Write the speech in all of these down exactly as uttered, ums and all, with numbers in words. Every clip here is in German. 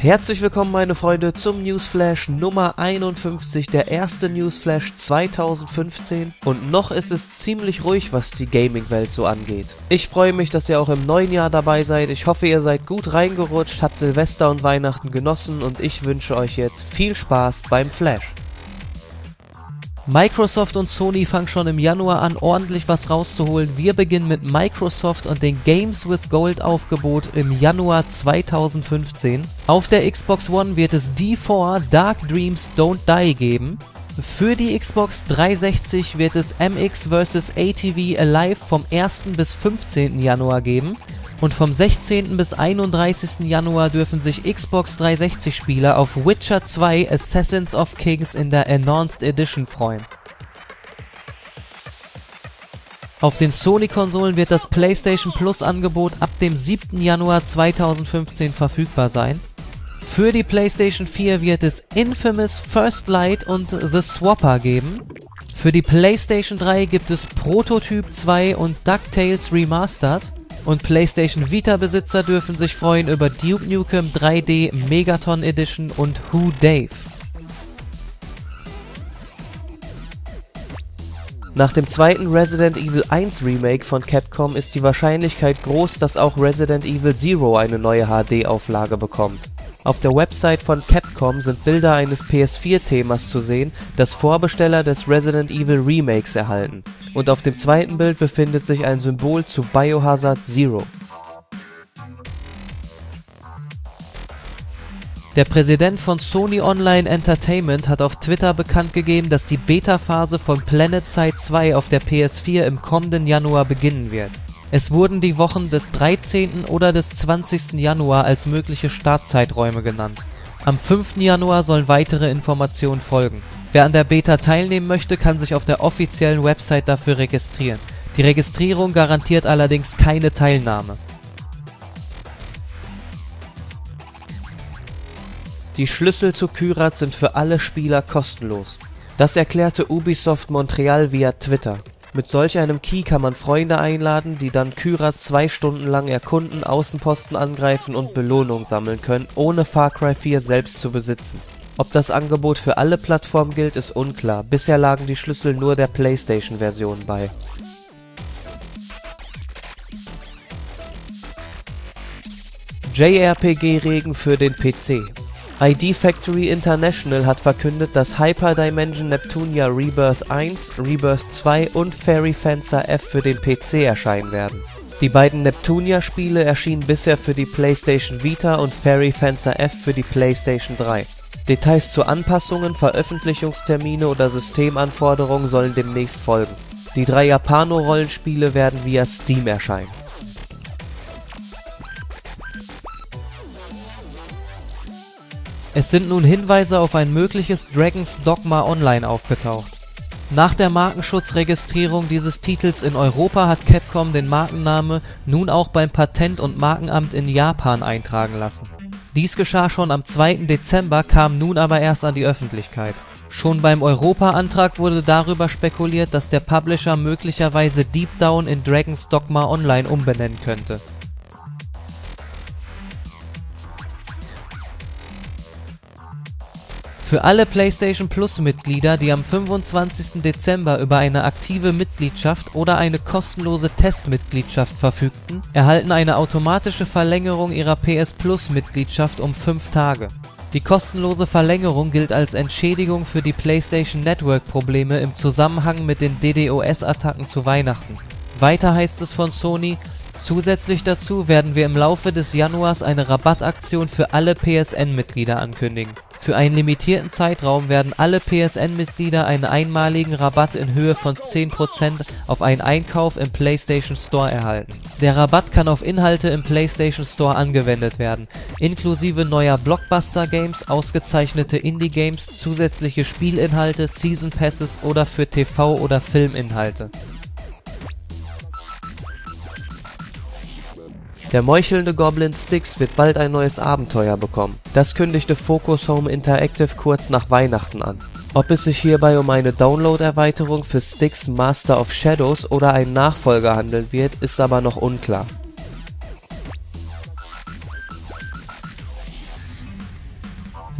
Herzlich willkommen, meine Freunde, zum Newsflash Nummer einundfünfzig, der erste Newsflash zweitausendfünfzehn, und noch ist es ziemlich ruhig, was die Gaming-Welt so angeht. Ich freue mich, dass ihr auch im neuen Jahr dabei seid, ich hoffe, ihr seid gut reingerutscht, habt Silvester und Weihnachten genossen und ich wünsche euch jetzt viel Spaß beim Flash. Microsoft und Sony fangen schon im Januar an, ordentlich was rauszuholen. Wir beginnen mit Microsoft und dem Games with Gold Aufgebot im Januar zweitausendfünfzehn. Auf der Xbox One wird es D vier Dark Dreams Don't Die geben. Für die Xbox dreihundertsechzig wird es M X versus. A T V Alive vom ersten bis fünfzehnten Januar geben. Und vom sechzehnten bis einunddreißigsten Januar dürfen sich Xbox dreihundertsechzig Spieler auf Witcher zwei Assassins of Kings in der Enhanced Edition freuen. Auf den Sony-Konsolen wird das PlayStation Plus-Angebot ab dem siebten Januar zweitausendfünfzehn verfügbar sein. Für die PlayStation vier wird es Infamous First Light und The Swapper geben. Für die PlayStation drei gibt es Prototyp zwei und DuckTales Remastered. Und PlayStation Vita-Besitzer dürfen sich freuen über Duke Nukem drei D Megaton Edition und Who Dave. Nach dem zweiten Resident Evil eins Remake von Capcom ist die Wahrscheinlichkeit groß, dass auch Resident Evil Zero eine neue H D-Auflage bekommt. Auf der Website von Capcom sind Bilder eines P S vier-Themas zu sehen, das Vorbesteller des Resident Evil Remakes erhalten. Und auf dem zweiten Bild befindet sich ein Symbol zu Biohazard Zero. Der Präsident von Sony Online Entertainment hat auf Twitter bekannt gegeben, dass die Beta-Phase von PlanetSide zwei auf der P S vier im kommenden Januar beginnen wird. Es wurden die Wochen des dreizehnten oder des zwanzigsten Januar als mögliche Startzeiträume genannt. Am fünften Januar sollen weitere Informationen folgen. Wer an der Beta teilnehmen möchte, kann sich auf der offiziellen Website dafür registrieren. Die Registrierung garantiert allerdings keine Teilnahme. Die Schlüssel zu Kyrat sind für alle Spieler kostenlos. Das erklärte Ubisoft Montreal via Twitter. Mit solch einem Key kann man Freunde einladen, die dann Kyrat zwei Stunden lang erkunden, Außenposten angreifen und Belohnung sammeln können, ohne Far Cry vier selbst zu besitzen. Ob das Angebot für alle Plattformen gilt, ist unklar. Bisher lagen die Schlüssel nur der PlayStation-Version bei. J R P G-Regen für den P C. I D Factory International hat verkündet, dass Hyperdimension Neptunia Rebirth eins, Rebirth zwei und Fairy Fencer F für den P C erscheinen werden. Die beiden Neptunia-Spiele erschienen bisher für die PlayStation Vita und Fairy Fencer F für die PlayStation drei. Details zu Anpassungen, Veröffentlichungstermine oder Systemanforderungen sollen demnächst folgen. Die drei Japano-Rollenspiele werden via Steam erscheinen. Es sind nun Hinweise auf ein mögliches Dragon's Dogma Online aufgetaucht. Nach der Markenschutzregistrierung dieses Titels in Europa hat Capcom den Markenname nun auch beim Patent- und Markenamt in Japan eintragen lassen. Dies geschah schon am zweiten Dezember, kam nun aber erst an die Öffentlichkeit. Schon beim Europa-Antrag wurde darüber spekuliert, dass der Publisher möglicherweise Deep Down in Dragon's Dogma Online umbenennen könnte. Für alle PlayStation Plus-Mitglieder, die am fünfundzwanzigsten Dezember über eine aktive Mitgliedschaft oder eine kostenlose Testmitgliedschaft verfügten, erhalten eine automatische Verlängerung ihrer P S Plus-Mitgliedschaft um fünf Tage. Die kostenlose Verlängerung gilt als Entschädigung für die PlayStation Network-Probleme im Zusammenhang mit den DDoS-Attacken zu Weihnachten. Weiter heißt es von Sony: Zusätzlich dazu werden wir im Laufe des Januars eine Rabattaktion für alle P S N-Mitglieder ankündigen. Für einen limitierten Zeitraum werden alle P S N-Mitglieder einen einmaligen Rabatt in Höhe von zehn Prozent auf einen Einkauf im PlayStation Store erhalten. Der Rabatt kann auf Inhalte im PlayStation Store angewendet werden, inklusive neuer Blockbuster-Games, ausgezeichnete Indie-Games, zusätzliche Spielinhalte, Season Passes oder für T V- oder Filminhalte. Der meuchelnde Goblin Styx wird bald ein neues Abenteuer bekommen. Das kündigte Focus Home Interactive kurz nach Weihnachten an. Ob es sich hierbei um eine Download-Erweiterung für Styx Master of Shadows oder einen Nachfolger handeln wird, ist aber noch unklar.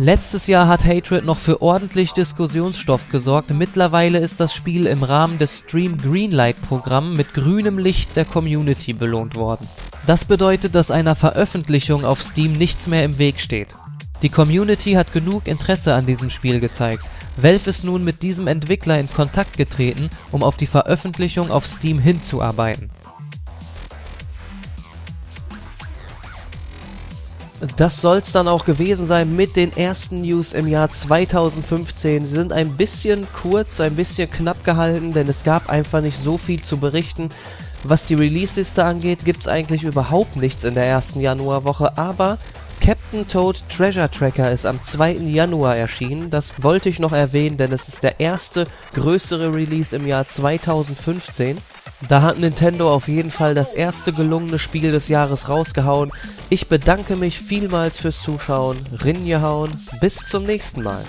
Letztes Jahr hat Hatred noch für ordentlich Diskussionsstoff gesorgt. Mittlerweile ist das Spiel im Rahmen des Stream Greenlight-Programms mit grünem Licht der Community belohnt worden. Das bedeutet, dass einer Veröffentlichung auf Steam nichts mehr im Weg steht. Die Community hat genug Interesse an diesem Spiel gezeigt. Valve ist nun mit diesem Entwickler in Kontakt getreten, um auf die Veröffentlichung auf Steam hinzuarbeiten. Das soll's dann auch gewesen sein mit den ersten News im Jahr zweitausendfünfzehn. Sie sind ein bisschen kurz, ein bisschen knapp gehalten, denn es gab einfach nicht so viel zu berichten. Was die Release-Liste angeht, gibt's eigentlich überhaupt nichts in der ersten Januarwoche, aber Captain Toad Treasure Tracker ist am zweiten Januar erschienen. Das wollte ich noch erwähnen, denn es ist der erste größere Release im Jahr zweitausendfünfzehn. Da hat Nintendo auf jeden Fall das erste gelungene Spiel des Jahres rausgehauen. Ich bedanke mich vielmals fürs Zuschauen, ringehauen, bis zum nächsten Mal.